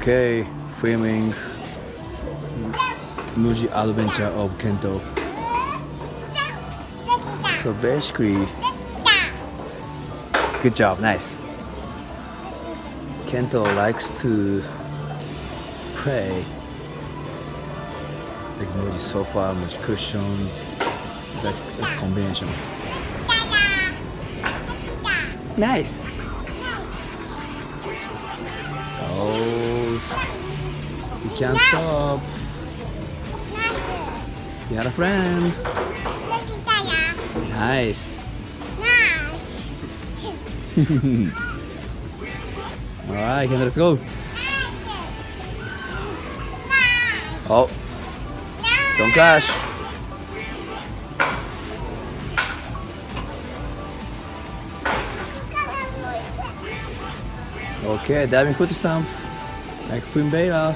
Okay, filming Muji adventure of Kento. So basically, good job, nice. Kento likes to play like Muji sofa, Muji cushions, that combination. Nice. Oh, you can't stop. You had a friend. Nice. Nice. All right, Kento, let's go. Oh, don't crash. Okay, diving foot stamp, like Finn Balor.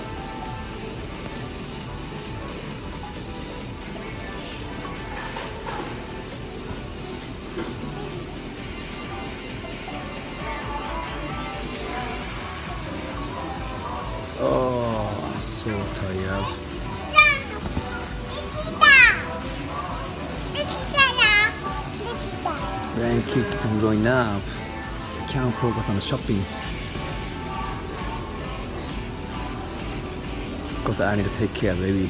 Oh, I'm so tired. Rain keeps blowing up. Can't focus on the shopping. Because I need to take care of baby.